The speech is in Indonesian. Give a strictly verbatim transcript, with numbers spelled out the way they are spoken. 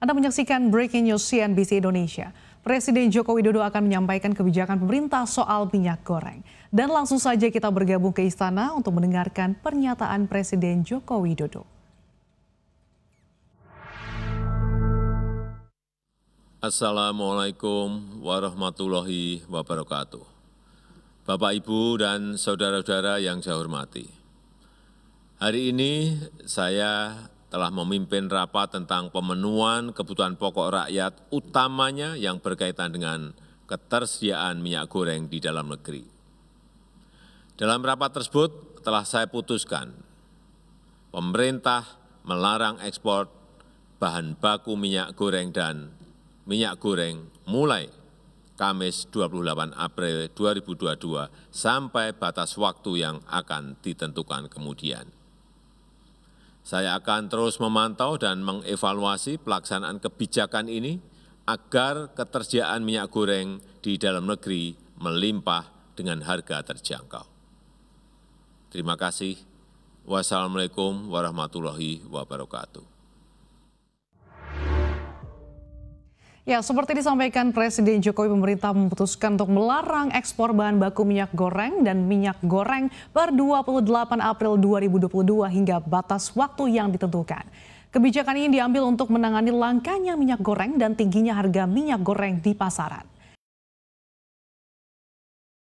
Anda menyaksikan Breaking News C N B C Indonesia. Presiden Joko Widodo akan menyampaikan kebijakan pemerintah soal minyak goreng. Dan langsung saja kita bergabung ke istana untuk mendengarkan pernyataan Presiden Joko Widodo. Assalamualaikum warahmatullahi wabarakatuh. Bapak, Ibu, dan saudara-saudara yang saya hormati. Hari ini saya telah memimpin rapat tentang pemenuhan kebutuhan pokok rakyat, utamanya yang berkaitan dengan ketersediaan minyak goreng di dalam negeri. Dalam rapat tersebut telah saya putuskan, pemerintah melarang ekspor bahan baku minyak goreng dan minyak goreng mulai Kamis dua puluh delapan April dua ribu dua puluh dua sampai batas waktu yang akan ditentukan kemudian. Saya akan terus memantau dan mengevaluasi pelaksanaan kebijakan ini agar ketersediaan minyak goreng di dalam negeri melimpah dengan harga terjangkau. Terima kasih. Wassalamualaikum warahmatullahi wabarakatuh. Ya, seperti disampaikan Presiden Jokowi, pemerintah memutuskan untuk melarang ekspor bahan baku minyak goreng dan minyak goreng per dua puluh delapan April dua ribu dua puluh dua hingga batas waktu yang ditentukan. Kebijakan ini diambil untuk menangani langkanya minyak goreng dan tingginya harga minyak goreng di pasaran.